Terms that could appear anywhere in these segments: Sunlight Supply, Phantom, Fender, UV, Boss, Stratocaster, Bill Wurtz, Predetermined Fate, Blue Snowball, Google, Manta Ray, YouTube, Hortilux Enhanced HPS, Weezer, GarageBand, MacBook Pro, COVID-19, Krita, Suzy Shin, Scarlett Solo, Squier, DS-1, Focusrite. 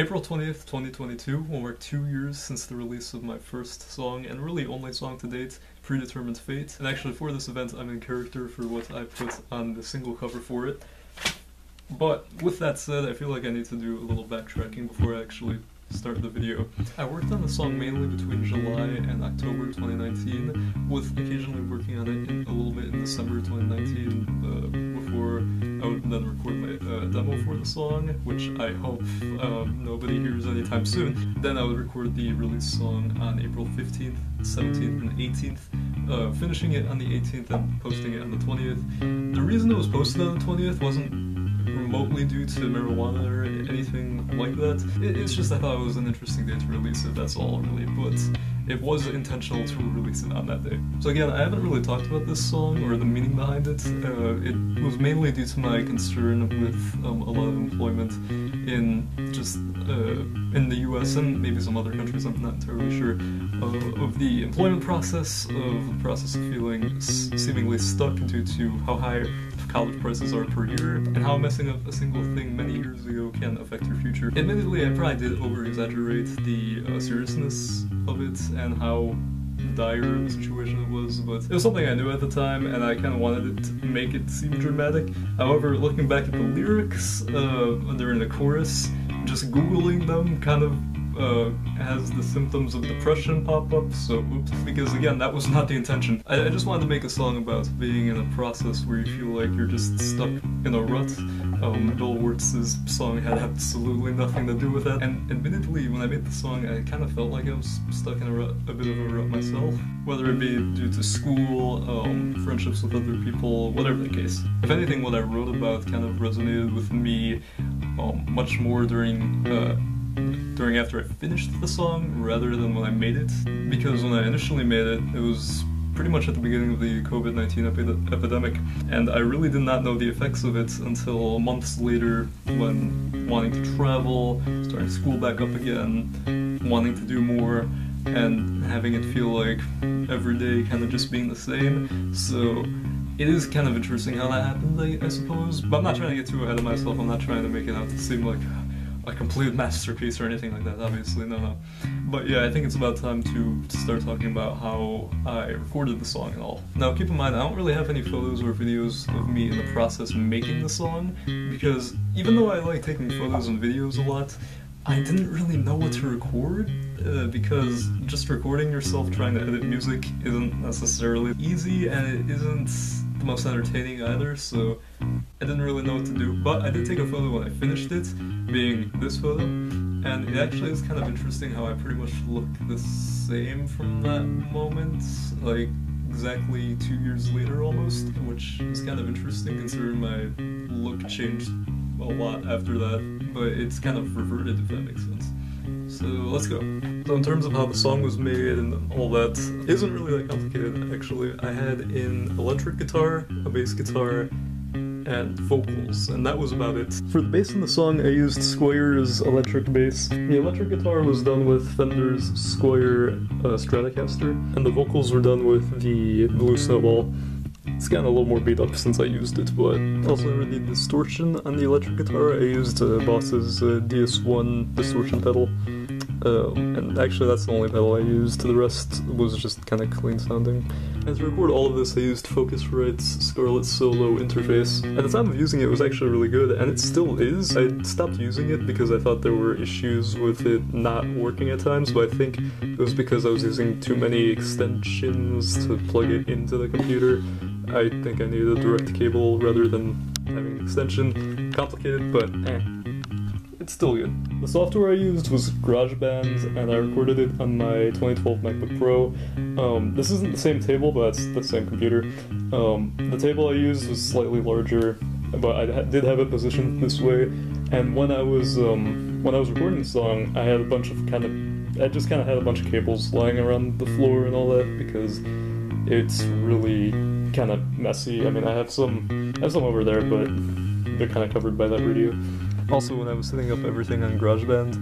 April 20th, 2022 will mark 2 years since the release of my first song, and really only song to date, Predetermined Fate. And actually for this event I'm in character for what I put on the single cover for it. But with that said, I feel like I need to do a little backtracking before I actually start the video. I worked on the song mainly between July and October 2019, with occasionally working on it a little bit in December 2019 before I would then record my demo for the song, which I hope nobody hears anytime soon. Then I would record the release song on April 15th, 17th, and 18th, finishing it on the 18th and posting it on the 20th. The reason it was posted on the 20th wasn't remotely due to marijuana or anything like that. It's just I thought it was an interesting day to release it, that's all really, but it was intentional to release it on that day. So again, I haven't really talked about this song or the meaning behind it. It was mainly due to my concern with a lot of employment in just in the US and maybe some other countries, I'm not entirely sure, of the employment process, of the process of feeling seemingly stuck due to how high college prices are per year, and how messing up a single thing many years ago can affect your future. Admittedly, I probably did over-exaggerate the seriousness of it and how dire the situation it was, but it was something I knew at the time, and I kind of wanted it to make it seem dramatic. However, looking back at the lyrics when they're in the chorus, just Googling them kind of has the symptoms of depression pop up, so oops, because again, that was not the intention. I just wanted to make a song about being in a process where you feel like you're just stuck in a rut. Bill Wurtz's song had absolutely nothing to do with that, and admittedly, when I made the song, I kind of felt like I was stuck in a bit of a rut myself, whether it be due to school, friendships with other people, whatever the case. If anything, what I wrote about kind of resonated with me much more during after I finished the song rather than when I made it, because when I initially made it, it was pretty much at the beginning of the COVID-19 epidemic, and I really did not know the effects of it until months later, when wanting to travel, starting school back up again, wanting to do more, and having it feel like every day kind of just being the same. So it is kind of interesting how that happened, I suppose, but I'm not trying to get too ahead of myself. I'm not trying to make it out to seem like a complete masterpiece or anything like that, obviously, no. But yeah, I think it's about time to start talking about how I recorded the song and all. Now keep in mind, I don't really have any photos or videos of me in the process making the song, because even though I like taking photos and videos a lot, I didn't really know what to record, because just recording yourself trying to edit music isn't necessarily easy, and it isn't the most entertaining either, so I didn't really know what to do. But I did take a photo when I finished it, being this photo, and it actually is kind of interesting how I pretty much look the same from that moment, like exactly 2 years later almost, which is kind of interesting considering my look changed a lot after that, but it's kind of reverted, if that makes sense. So let's go. So in terms of how the song was made and all that, it isn't really that complicated actually. I had an electric guitar, a bass guitar, and vocals, and that was about it. For the bass in the song, I used Squier's electric bass. The electric guitar was done with Fender's Squier Stratocaster, and the vocals were done with the Blue Snowball. It's gotten a little more beat up since I used it, but also I really need distortion on the electric guitar. I used Boss's DS-1 distortion pedal, and actually that's the only pedal I used. The rest was just kind of clean sounding. And to record all of this, I used Focusrite's Scarlett Solo interface. At the time of using it, it was actually really good, and it still is. I stopped using it because I thought there were issues with it not working at times, but I think it was because I was using too many extensions to plug it into the computer. I think I needed a direct cable rather than having an extension. Complicated, but eh. It's still good. The software I used was GarageBand, and I recorded it on my 2012 MacBook Pro. This isn't the same table, but it's the same computer. The table I used was slightly larger, but I did have it positioned this way. And when I was recording the song, I had a bunch of I just had a bunch of cables lying around the floor and all that, because it's really kind of messy. I mean, I have some over there, but they're kind of covered by that radio. Also, when I was setting up everything on GarageBand,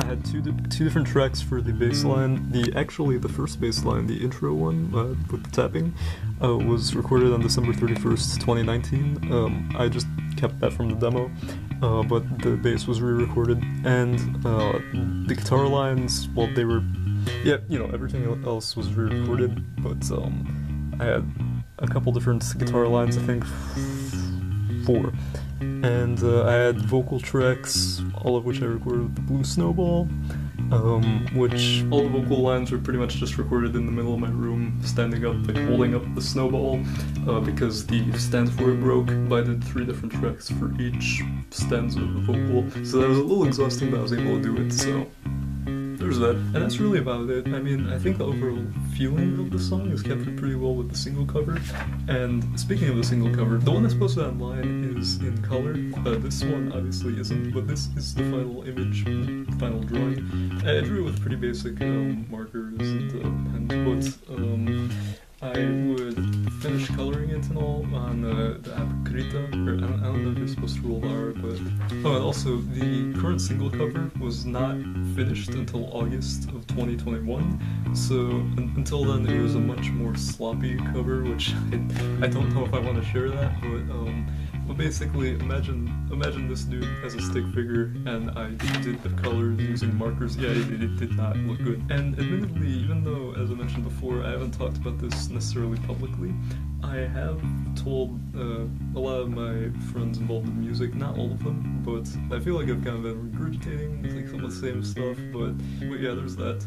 I had two different tracks for the bass line. Actually, the first bass line, the intro one with the tapping, was recorded on December 31st, 2019. I just kept that from the demo. but the bass was re-recorded, and the guitar lines, well, they were, yeah, you know, everything else was re-recorded, but I had a couple different guitar lines, I think, four, and I had vocal tracks, all of which I recorded with the Blue Snowball, which all the vocal lines were pretty much just recorded in the middle of my room, standing up, like holding up the snowball, because the stanza for it broke, but I did 3 different tracks for each stanza of the vocal, so that was a little exhausting, but I was able to do it, so there's that. And that's really about it. I mean, I think the overall feeling of the song is captured pretty well with the single cover, and speaking of the single cover, the one that's posted online is in color, this one obviously isn't, but this is the final image, the final drawing. I drew it with pretty basic markers and pens, but I would finish coloring it and all on the app Krita, or I don't know if you're supposed to roll R, but... Oh, and also, the current single cover was not finished until August of 2021, so until then it was a much more sloppy cover, which I don't know if I want to share that, but basically, imagine this dude as a stick figure, and I did the colors using markers. Yeah, it did not look good. And admittedly, even though, as I mentioned before, I haven't talked about this necessarily publicly, I have told a lot of my friends involved in music, not all of them, but I feel like I've kind of been regurgitating like some of the same stuff, but yeah, there's that.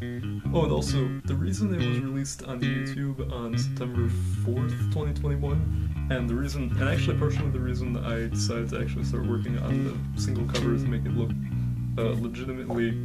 Oh, and also, the reason it was released on YouTube on September 4th, 2021, and actually partially the reason I decided to actually start working on the single cover to make it look legitimately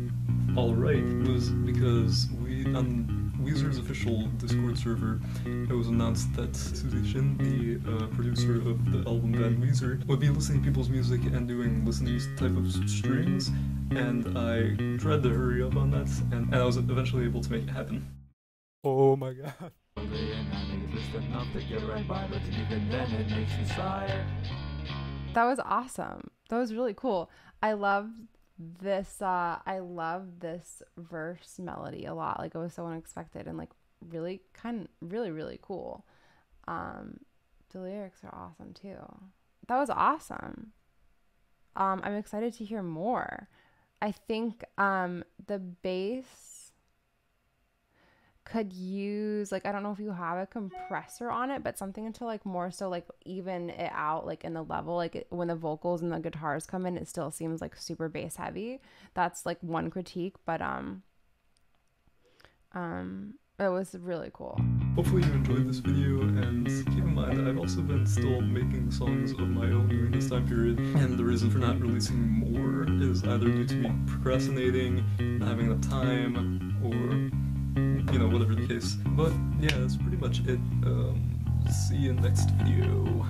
alright, was because on Weezer's official Discord server, it was announced that Suzy Shin, the producer of the album band Weezer, would be listening to people's music and doing listening type of streams, and I tried to hurry up on that, and I was eventually able to make it happen. Oh my god. That was awesome. That was really cool. I love this verse melody a lot. Like, it was so unexpected and like really cool. The lyrics are awesome too. That was awesome. I'm excited to hear more. I think the bass could use, like, I don't know if you have a compressor on it, but something to like more so like even it out, like in the level, like it, when the vocals and the guitars come in, it still seems like super bass heavy. That's like one critique, but it was really cool. Hopefully you enjoyed this video, and keep in mind I've also been still making songs of my own during this time period, and the reason for not releasing more is either due to me procrastinating, not having enough time, or you know, whatever the case. But yeah, that's pretty much it. See you next video.